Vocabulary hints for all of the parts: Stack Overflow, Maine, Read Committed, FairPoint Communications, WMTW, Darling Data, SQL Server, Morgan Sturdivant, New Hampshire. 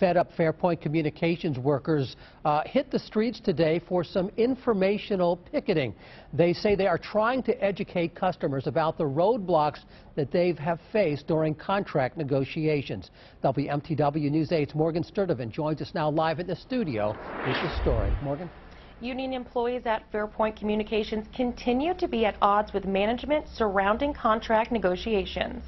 fed up FairPoint Communications workers hit the streets today for some informational picketing. They say they are trying to educate customers about the roadblocks that they have faced during contract negotiations. WMTW News 8's Morgan Sturdivant joins us now live at the studio with the story. Morgan? Union employees at FairPoint Communications continue to be at odds with management surrounding contract negotiations.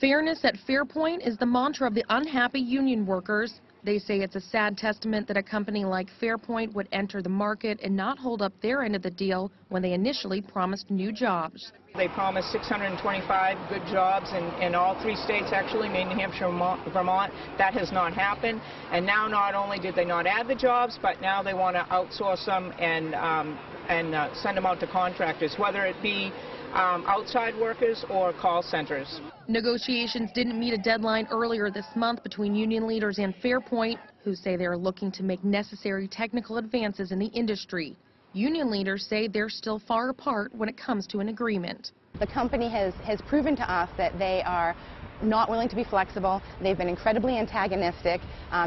Fairness at FairPoint is the mantra of the unhappy union workers. They say it's a sad testament that a company like FairPoint would enter the market and not hold up their end of the deal when they initially promised new jobs. They promised 625 good jobs in all three states, actually, Maine, New Hampshire, Vermont. That has not happened. And now not only did they not add the jobs, but now they want to outsource them and send them out to contractors, whether it be outside workers or call centers. Negotiations didn't meet a deadline earlier this month between union leaders and FairPoint, who say they are looking to make necessary technical advances in the industry. Union leaders say they're still far apart when it comes to an agreement. The company has proven to us that they are not willing to be flexible. They've been incredibly antagonistic.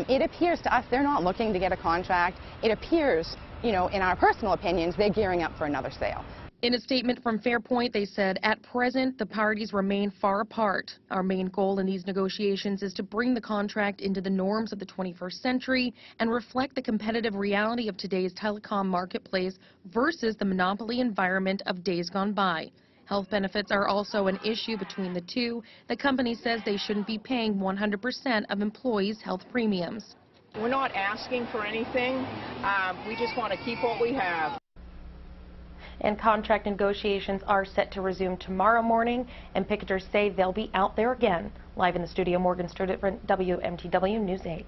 It appears to us they're not looking to get a contract. It appears, you know, in our personal opinions, they're gearing up for another sale. In a statement from FairPoint, they said, at present, the parties remain far apart. Our main goal in these negotiations is to bring the contract into the norms of the 21st century and reflect the competitive reality of today's telecom marketplace versus the monopoly environment of days gone by. Health benefits are also an issue between the two. The company says they shouldn't be paying 100% of employees' health premiums. We're not asking for anything. We just want to keep what we have. And contract negotiations are set to resume tomorrow morning, and picketers say they'll be out there again. Live in the studio, Morgan Sturdivant, WMTW News 8.